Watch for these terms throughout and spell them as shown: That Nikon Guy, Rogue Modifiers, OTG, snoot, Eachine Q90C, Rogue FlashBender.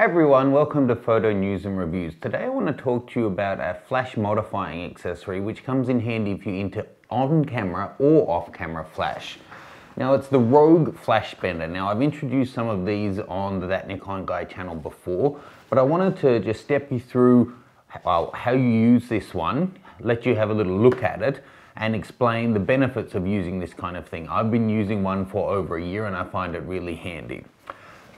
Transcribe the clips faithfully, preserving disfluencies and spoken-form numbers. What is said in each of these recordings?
Hey everyone, welcome to Photo News and Reviews. Today I want to talk to you about a flash modifying accessory which comes in handy if you're into on-camera or off-camera flash. Now it's the Rogue FlashBender. Now I've introduced some of these on the That Nikon Guy channel before, but I wanted to just step you through how you use this one, let you have a little look at it, and explain the benefits of using this kind of thing. I've been using one for over a year and I find it really handy.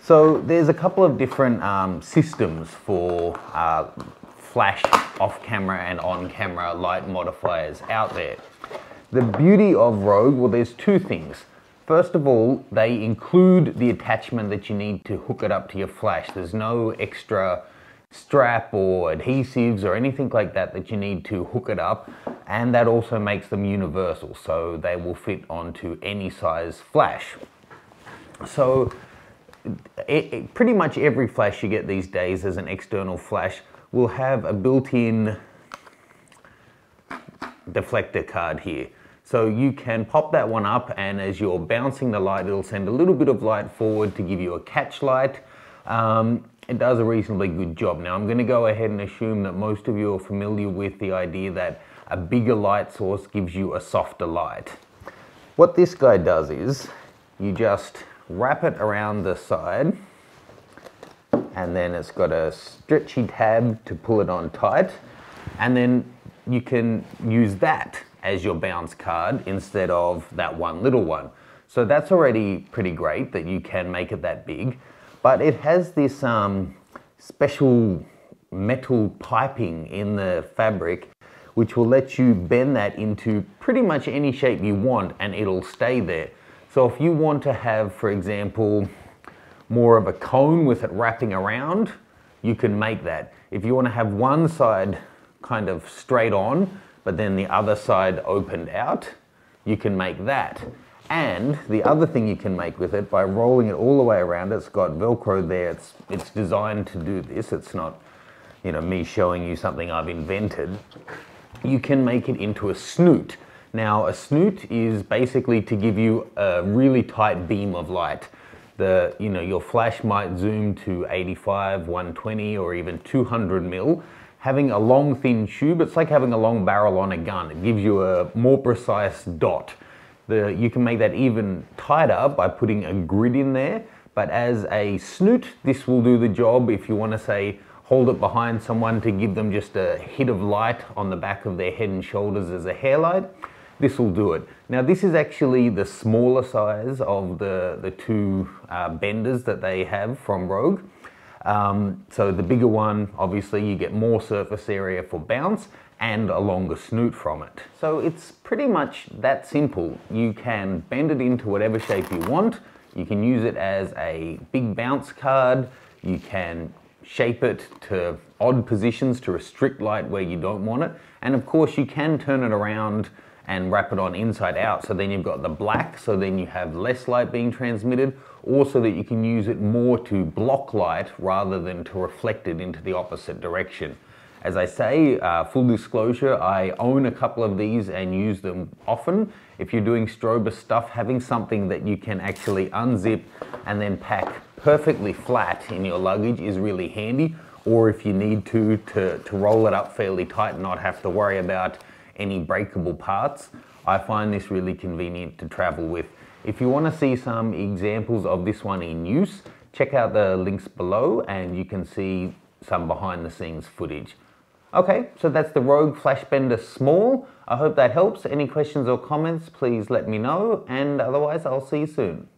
So there's a couple of different um, systems for uh, flash off-camera and on-camera light modifiers out there. The beauty of Rogue, well, there's two things. First of all, they include the attachment that you need to hook it up to your flash. There's no extra strap or adhesives or anything like that that you need to hook it up, and that also makes them universal, so they will fit onto any size flash. So It, it, pretty much every flash you get these days as an external flash will have a built-in deflector card here. So you can pop that one up, and as you're bouncing the light, it'll send a little bit of light forward to give you a catch light. Um, it does a reasonably good job. Now I'm going to go ahead and assume that most of you are familiar with the idea that a bigger light source gives you a softer light. What this guy does is you just wrap it around the side, and then it's got a stretchy tab to pull it on tight, and then you can use that as your bounce card instead of that one little one. So that's already pretty great that you can make it that big, but it has this um, special metal piping in the fabric which will let you bend that into pretty much any shape you want, and it'll stay there. So if you want to have, for example, more of a cone with it wrapping around, you can make that. If you want to have one side kind of straight on, but then the other side opened out, you can make that. And the other thing you can make with it, by rolling it all the way around, it's got Velcro there, it's, it's designed to do this, it's not, you know, me showing you something I've invented. You can make it into a snoot. Now a snoot is basically to give you a really tight beam of light. The, you know, your flash might zoom to eighty-five, one twenty or even two hundred mil. Having a long thin tube, it's like having a long barrel on a gun. It gives you a more precise dot. The, you can make that even tighter by putting a grid in there, but as a snoot this will do the job if you want to, say, hold it behind someone to give them just a hit of light on the back of their head and shoulders as a hair light. This will do it. Now this is actually the smaller size of the, the two uh, benders that they have from Rogue. Um, so the bigger one, obviously you get more surface area for bounce and a longer snoot from it. So it's pretty much that simple. You can bend it into whatever shape you want. You can use it as a big bounce card. You can shape it to odd positions to restrict light where you don't want it. And of course you can turn it around and wrap it on inside out, so then you've got the black, so then you have less light being transmitted, or so that you can use it more to block light rather than to reflect it into the opposite direction. As I say, uh, full disclosure, I own a couple of these and use them often. If you're doing strobe stuff, having something that you can actually unzip and then pack perfectly flat in your luggage is really handy, or if you need to, to, to roll it up fairly tight and not have to worry about any breakable parts. I find this really convenient to travel with. If you want to see some examples of this one in use, check out the links below and you can see some behind the scenes footage. Okay, so that's the Rogue FlashBender Small. I hope that helps. Any questions or comments, please let me know, and otherwise I'll see you soon.